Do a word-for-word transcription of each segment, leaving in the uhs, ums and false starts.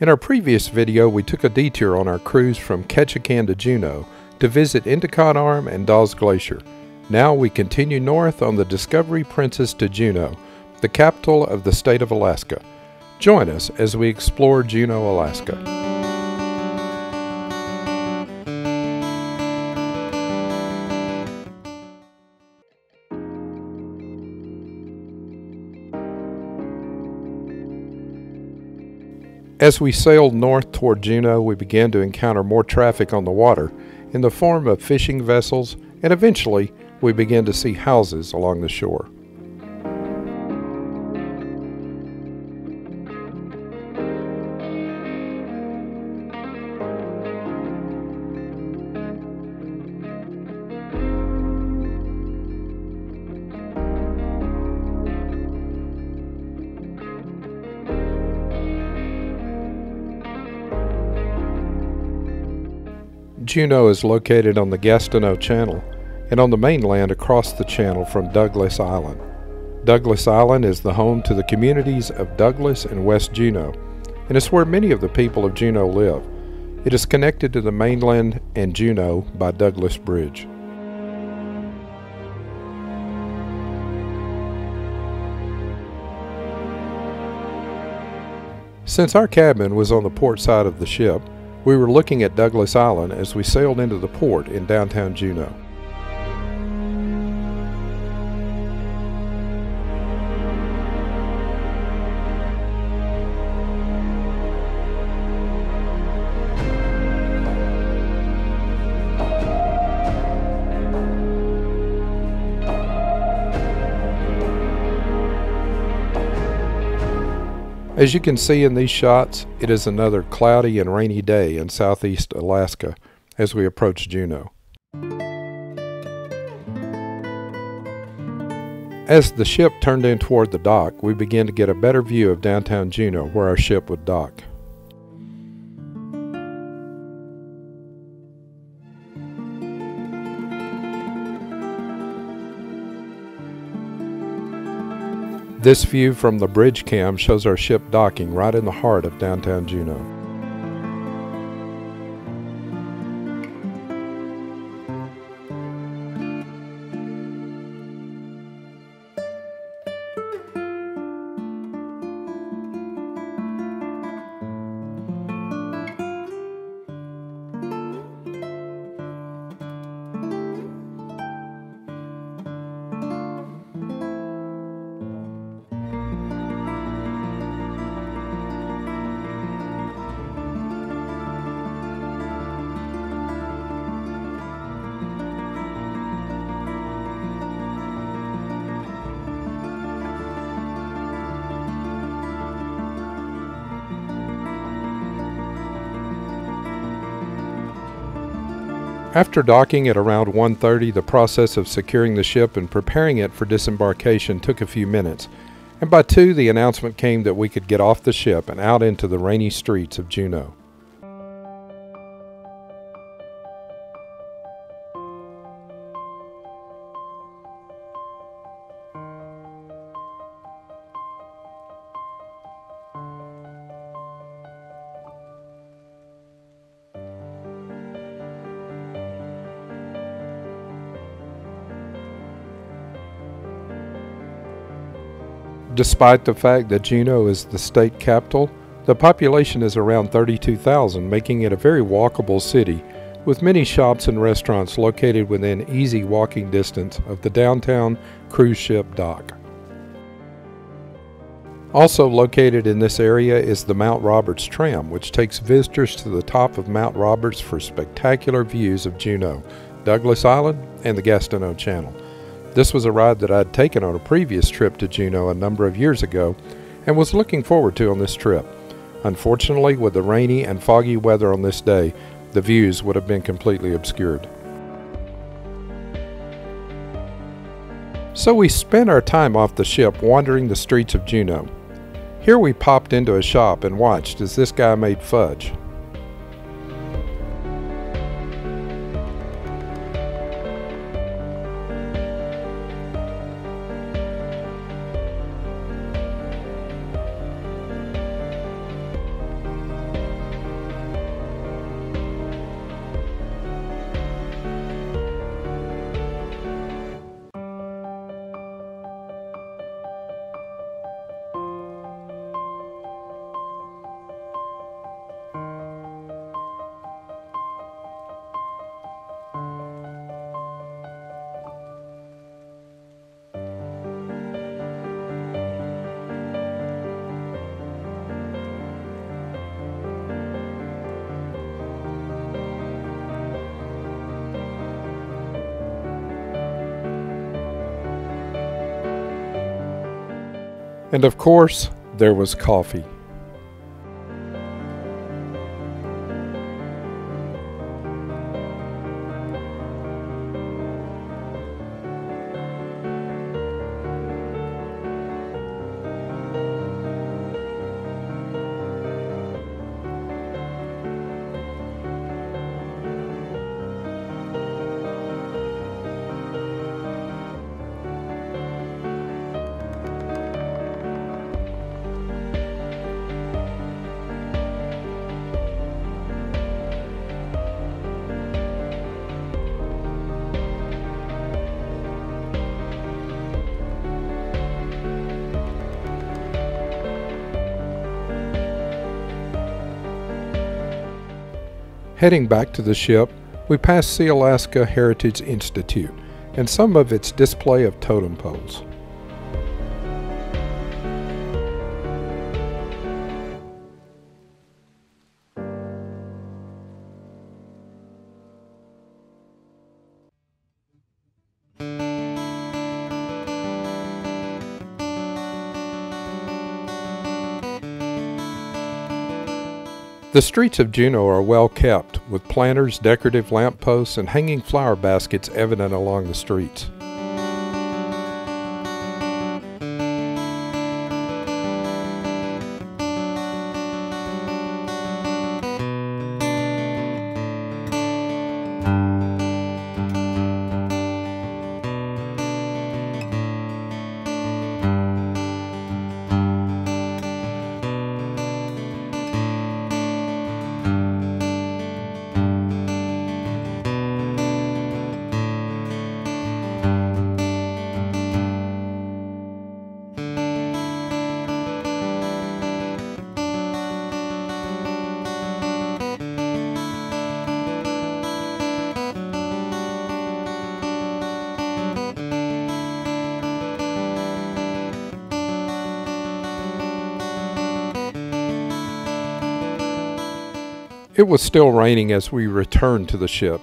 In our previous video, we took a detour on our cruise from Ketchikan to Juneau to visit Endicott Arm and Dawes Glacier. Now we continue north on the Discovery Princess to Juneau, the capital of the state of Alaska. Join us as we explore Juneau, Alaska. As we sailed north toward Juneau, we began to encounter more traffic on the water in the form of fishing vessels, and eventually we began to see houses along the shore. Juneau is located on the Gastineau Channel and on the mainland across the channel from Douglas Island. Douglas Island is the home to the communities of Douglas and West Juneau, and it's where many of the people of Juneau live. It is connected to the mainland and Juneau by Douglas Bridge. Since our cabin was on the port side of the ship, we were looking at Douglas Island as we sailed into the port in downtown Juneau. As you can see in these shots, it is another cloudy and rainy day in southeast Alaska as we approach Juneau. As the ship turned in toward the dock, we began to get a better view of downtown Juneau where our ship would dock. This view from the bridge cam shows our ship docking right in the heart of downtown Juneau. After docking at around one thirty, the process of securing the ship and preparing it for disembarkation took a few minutes, and by two the announcement came that we could get off the ship and out into the rainy streets of Juneau. Despite the fact that Juneau is the state capital, the population is around thirty-two thousand, making it a very walkable city, with many shops and restaurants located within easy walking distance of the downtown cruise ship dock. Also located in this area is the Mount Roberts Tram, which takes visitors to the top of Mount Roberts for spectacular views of Juneau, Douglas Island, and the Gastineau Channel. This was a ride that I had taken on a previous trip to Juneau a number of years ago and was looking forward to on this trip. Unfortunately, with the rainy and foggy weather on this day, the views would have been completely obscured. So we spent our time off the ship wandering the streets of Juneau. Here we popped into a shop and watched as this guy made fudge. And of course, there was coffee. Heading back to the ship, we passed Sealaska Heritage Institute and some of its display of totem poles. The streets of Juneau are well kept, with planters, decorative lampposts, and hanging flower baskets evident along the streets. It was still raining as we returned to the ship,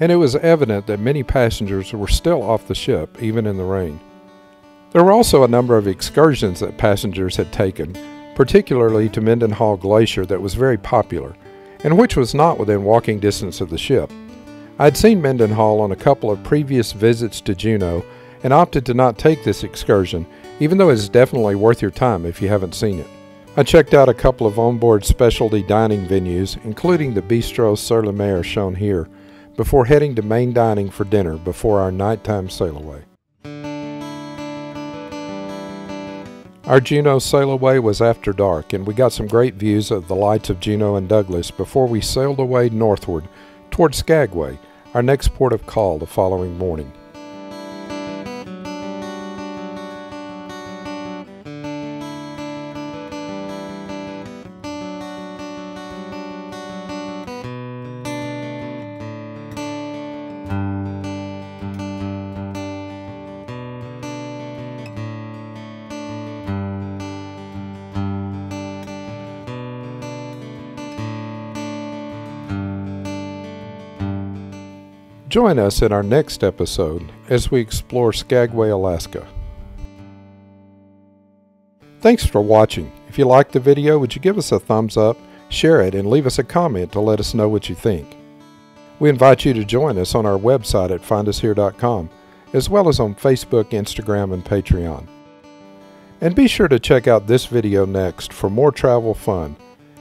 and it was evident that many passengers were still off the ship, even in the rain. There were also a number of excursions that passengers had taken, particularly to Mendenhall Glacier, that was very popular, and which was not within walking distance of the ship. I'd seen Mendenhall on a couple of previous visits to Juneau and opted to not take this excursion, even though it's definitely worth your time if you haven't seen it. I checked out a couple of onboard specialty dining venues, including the Bistro Sir Le Maire shown here, before heading to main dining for dinner before our nighttime sail away. Our Juneau sail away was after dark, and we got some great views of the lights of Juneau and Douglas before we sailed away northward toward Skagway, our next port of call the following morning. Join us in our next episode as we explore Skagway, Alaska. Thanks for watching. If you liked the video, would you give us a thumbs up, share it, and leave us a comment to let us know what you think. We invite you to join us on our website at find us here dot com, as well as on Facebook, Instagram, and Patreon. And be sure to check out this video next for more travel fun.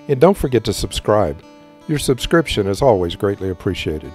And don't forget to subscribe. Your subscription is always greatly appreciated.